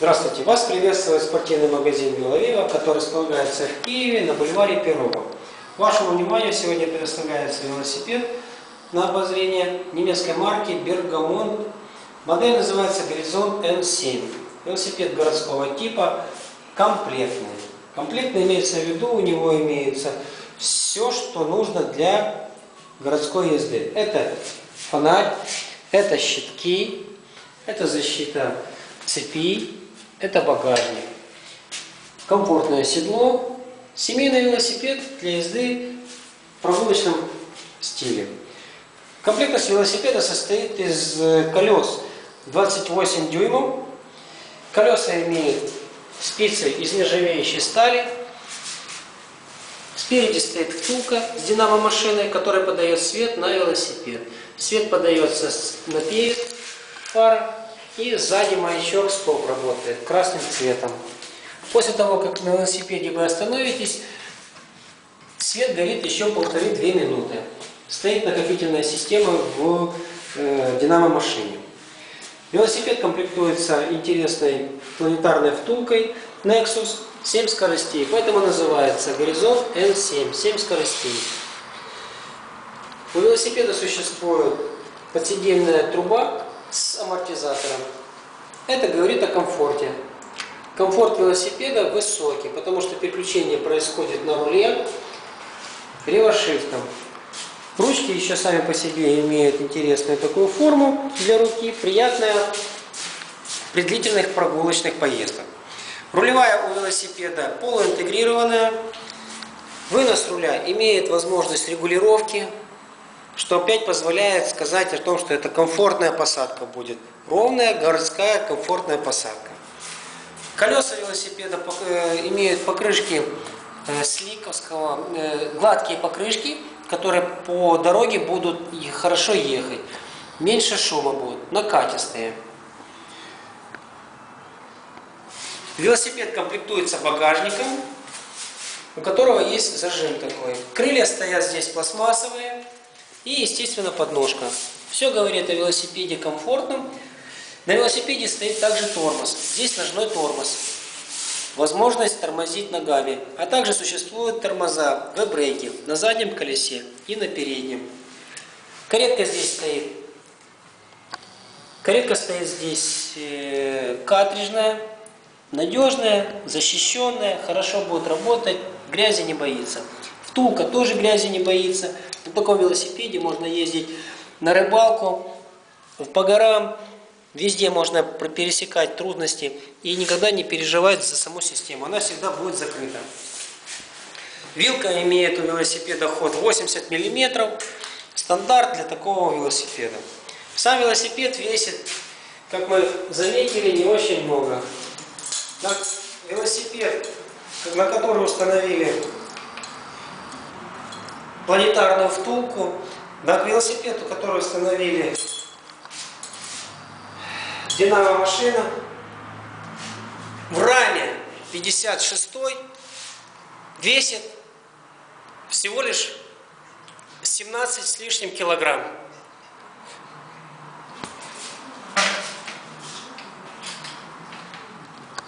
Здравствуйте! Вас приветствует спортивный магазин VeloViva, который располагается в Киеве на бульваре Пирогова. Вашему вниманию сегодня предоставляется велосипед на обозрение немецкой марки Bergamont. Модель называется Horizon N7. Велосипед городского типа, комплектный. Комплектный имеется в виду, у него имеется все, что нужно для городской езды. Это фонарь, это щитки, это защита цепи. Это багажник, комфортное седло, семейный велосипед для езды в прогулочном стиле. Комплектность велосипеда состоит из колес 28 дюймов. Колеса имеют спицы из нержавеющей стали. Спереди стоит втулка с динамомашиной, которая подает свет на велосипед. Свет подается на перед фары. И сзади маячок стоп работает красным цветом. После того, как на велосипеде вы остановитесь, свет горит еще 1,5-2 минуты. Стоит накопительная система в динамо-машине. Велосипед комплектуется интересной планетарной втулкой Nexus 7 скоростей. Поэтому называется Horizon N7 7 скоростей. У велосипеда существует подседельная труба с амортизатором. Это говорит о комфорте. Комфорт велосипеда высокий, потому что переключение происходит на руле левошифтом. Ручки еще сами по себе имеют интересную такую форму для руки, приятная при длительных прогулочных поездках. Рулевая у велосипеда полуинтегрированная. Вынос руля имеет возможность регулировки, что опять позволяет сказать о том, что это комфортная посадка будет. Ровная, городская, комфортная посадка. Колеса велосипеда имеют покрышки сликовского, гладкие покрышки, которые по дороге будут хорошо ехать. Меньше шума будет, накатистые. Велосипед комплектуется багажником, у которого есть зажим такой. Крылья стоят здесь пластмассовые. И, естественно, подножка. Все говорит о велосипеде комфортном. На велосипеде стоит также тормоз. Здесь ножной тормоз. Возможность тормозить ногами. А также существуют тормоза V-брейки на заднем колесе и на переднем. Каретка здесь стоит. Каретка стоит здесь картриджная, надежная, защищенная, хорошо будет работать, грязи не боится. Втулка тоже грязи не боится. На таком велосипеде можно ездить на рыбалку, по горам. Везде можно пересекать трудности и никогда не переживать за саму систему. Она всегда будет закрыта. Вилка имеет у велосипеда ход 80 мм. Стандарт для такого велосипеда. Сам велосипед весит, как мы заметили, не очень много. Велосипед, на который установили планетарную втулку, на велосипеду, который установили динамо-машина, в раме 56-й весит всего лишь 17 с лишним килограмм.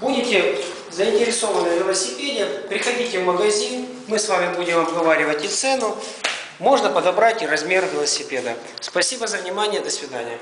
Будете заинтересованы в велосипеде, приходите в магазин, мы с вами будем обговаривать и цену. Можно подобрать и размер велосипеда. Спасибо за внимание, до свидания.